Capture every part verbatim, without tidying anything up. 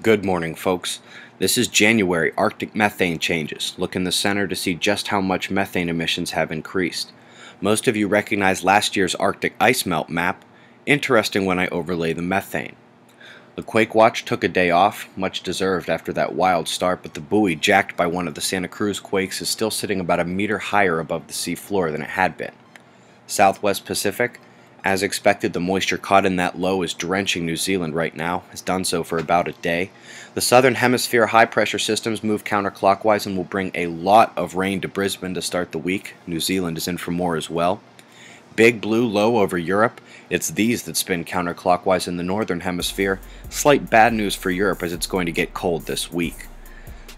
Good morning, folks. This is January Arctic methane changes. Look in the center to see just how much methane emissions have increased. Most of you recognize last year's Arctic ice melt map. Interesting when I overlay the methane. The Quake Watch took a day off, much deserved after that wild start, but the buoy jacked by one of the Santa Cruz quakes is still sitting about a meter higher above the sea floor than it had been. Southwest Pacific. As expected, the moisture caught in that low is drenching New Zealand right now, has done so for about a day. The southern hemisphere high-pressure systems move counterclockwise and will bring a lot of rain to Brisbane to start the week. New Zealand is in for more as well. Big blue low over Europe. It's these that spin counterclockwise in the northern hemisphere. Slight bad news for Europe as it's going to get cold this week.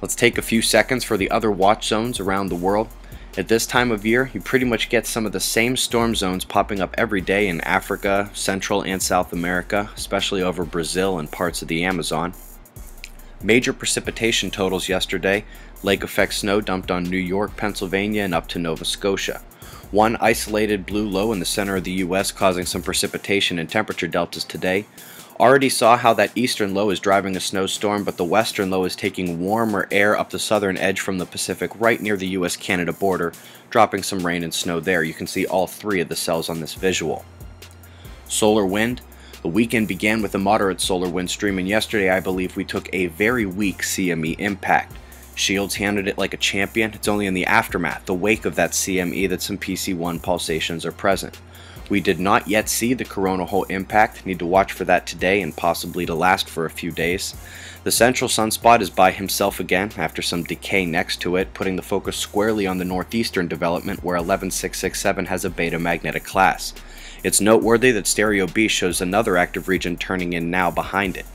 Let's take a few seconds for the other watch zones around the world. At this time of year, you pretty much get some of the same storm zones popping up every day in Africa, Central and South America, especially over Brazil and parts of the Amazon. Major precipitation totals yesterday. Lake effect snow dumped on New York, Pennsylvania, and up to Nova Scotia. One isolated blue low in the center of the U S causing some precipitation and temperature deltas today. Already saw how that eastern low is driving a snowstorm, but the western low is taking warmer air up the southern edge from the Pacific right near the U S Canada border, dropping some rain and snow there. You can see all three of the cells on this visual. Solar wind. The weekend began with a moderate solar wind stream, and yesterday I believe we took a very weak C M E impact. Shields handled it like a champion. It's only in the aftermath, the wake of that C M E, that some P C one pulsations are present. We did not yet see the coronal hole impact. Need to watch for that today and possibly to last for a few days. The central sunspot is by himself again after some decay next to it, putting the focus squarely on the northeastern development where eleven six six seven has a beta magnetic class. It's noteworthy that Stereo B shows another active region turning in now behind it.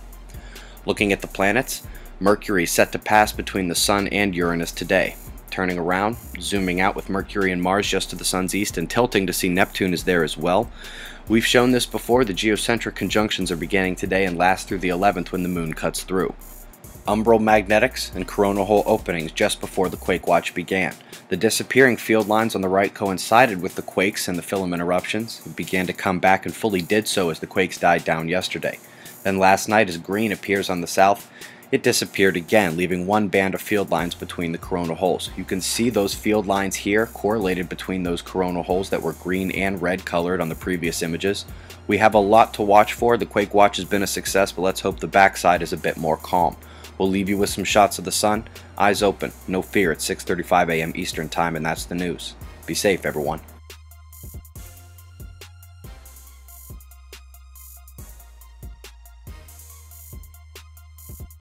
Looking at the planets, Mercury set to pass between the Sun and Uranus today. Turning around, zooming out with Mercury and Mars just to the Sun's east and tilting to see Neptune is there as well. We've shown this before. The geocentric conjunctions are beginning today and last through the eleventh when the moon cuts through. Umbral magnetics and coronal hole openings just before the quake watch began. The disappearing field lines on the right coincided with the quakes and the filament eruptions. It began to come back and fully did so as the quakes died down yesterday. Then last night, as green appears on the south, it disappeared again, leaving one band of field lines between the coronal holes. You can see those field lines here correlated between those coronal holes that were green and red colored on the previous images. We have a lot to watch for. The Quake Watch has been a success, but let's hope the backside is a bit more calm. We'll leave you with some shots of the sun. Eyes open, no fear. It's six thirty-five a m Eastern Time, and that's the news. Be safe, everyone.